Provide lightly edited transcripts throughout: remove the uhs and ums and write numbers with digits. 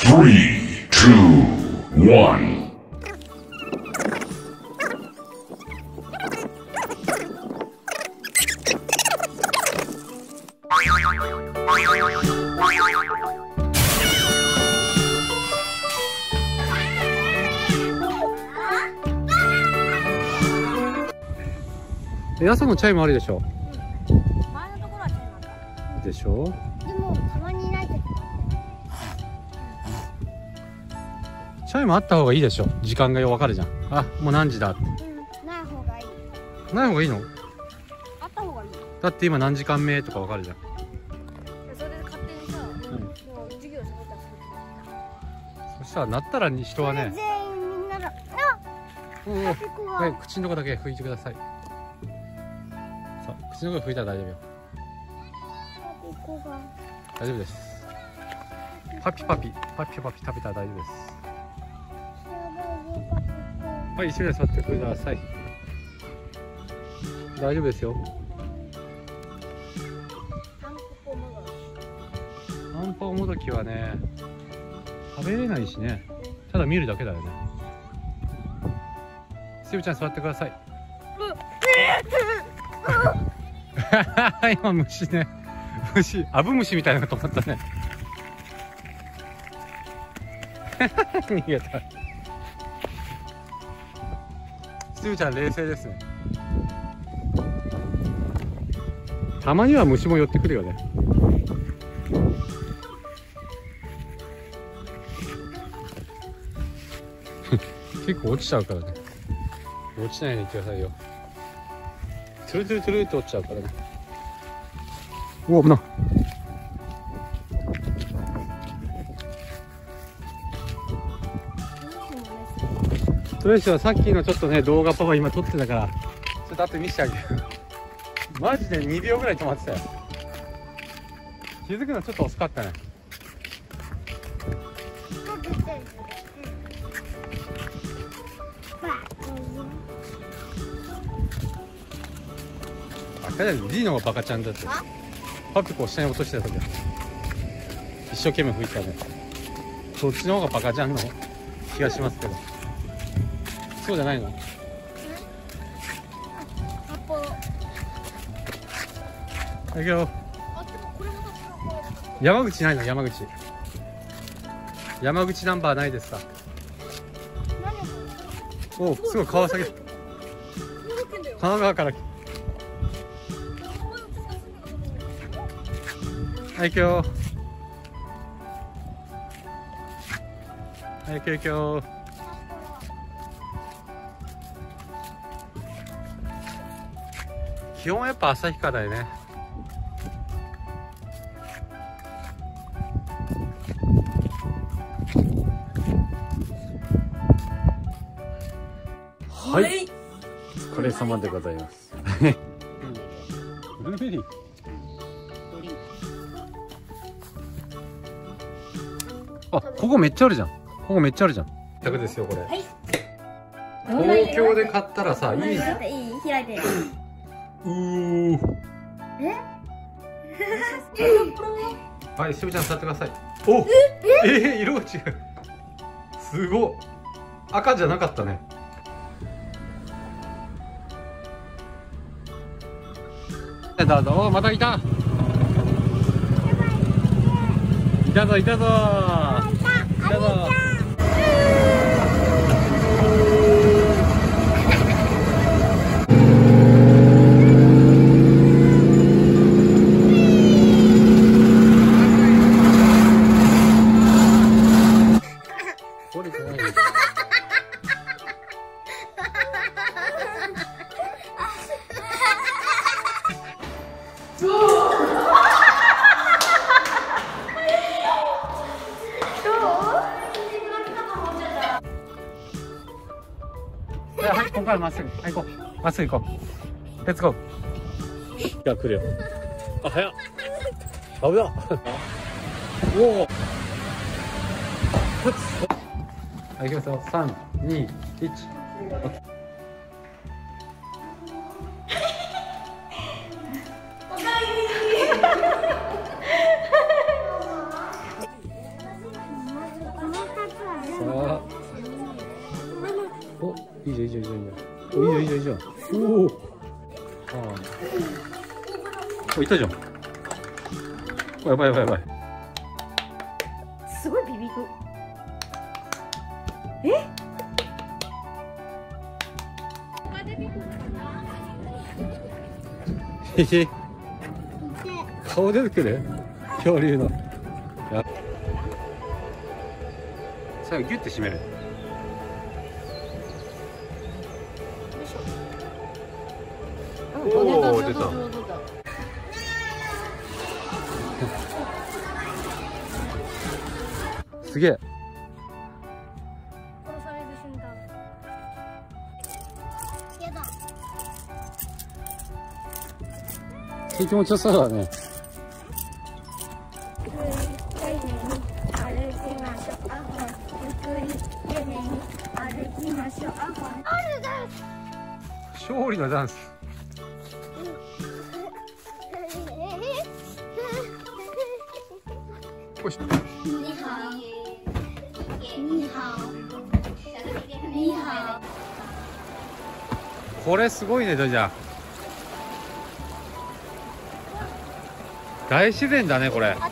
3, 2, 1.朝もチャイムあるでしょ。前のところはチャイムあったでしょ。でもたまにいないときもある。チャイムあった方がいいでしょ。時間がよくわかるじゃん。あ、もう何時だって。ない方がいい。ない方がいいの？あった方がいい。だって今何時間目とかわかるじゃん。それで勝手にさ、もう授業サボったらそれ。そしたらなったら人はね。全員みんなの。はい、口のとこだけ拭いてください。口のとこ拭いたら大丈夫よ。大丈夫です。パピ食べたら大丈夫です。はい、一緒に座ってください。大丈夫ですよ。タンポポもどきはね、食べれないしね。ただ見るだけだよね。セブちゃん座ってください。今虫ね、アブ虫みたいなこと思ったね。逃げた。スーちゃん冷静ですね。たまには虫も寄ってくるよね。結構落ちちゃうからね。落ちないように行ってくださいよ。トゥルトゥルトゥルって落ちちゃうからね。うわ、危ない。トレイシーはさっきのちょっとね動画パパ今撮ってたから、ちょっと後見せてあげる。マジで2秒ぐらい止まってたよ。気づくのちょっと遅かったね。D の方がバカちゃんだって。パピコを下に落としてた時一生懸命吹いたね。そっちの方がバカちゃんの気がしますけど、そうじゃないの？はい、いくよ。山口ないの？山口ナンバーないですか？お、すごい川崎。神奈川から。はい、行くよ。はい、行くよ。気温はやっぱ旭川だよね。はい。お疲れ様でございます。ブルーベリー。あ、ここめっちゃあるじゃん。100ですよこれ。はい。東京で買ったらさ、いいじゃん。いい、開いて。はい、しぶちゃん座ってください。お、色が違う。すごい。赤じゃなかったね。どうぞ、またいた。いたぞ。どうぞ。ここからまっすぐ、はい、行こう。まっすぐ行こう。レッツゴー。が来るよ。あ、早っ。危なっ。おお。はい、行きますよ。3、2、1。おかえり。さお、いいじゃんいいじゃんいいじゃんお、いいじゃんいいじゃんおーお、いたじゃん。やばいやばいやばい。すごいビビく。え？顔出てくる恐竜の。最後ギュッて締める。おお出た。すげえ。気持ちよさそうだね。勝利のダンス。これすごいね、ドジャー。大自然だねこれ。あ、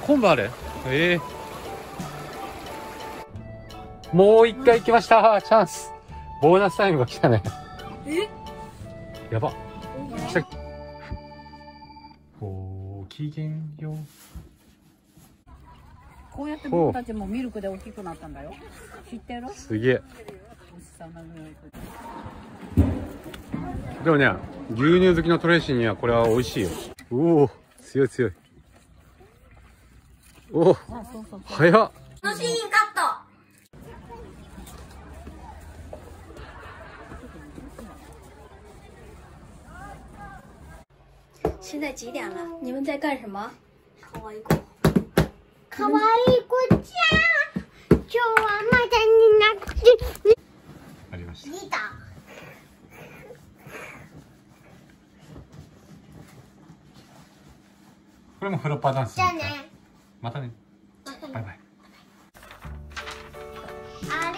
昆布ある。もう一回来ました。チャンス。ボーナスタイムが来たね。やば。来た。ご機嫌よ。こうやって僕たちもミルクで大きくなったんだよ。知ってる？すげえ。でもね、牛乳好きのトレーシーにはこれは美味しいよ。おお、強い強い。おお、早っ。このシーンカット。现在几点了？你们在干什么？かわいい子。かわいい子ちゃん。今日はまだになって。ありました。見た。これもフロッパーダンス。じゃあね。またね。バイバイ。あれ。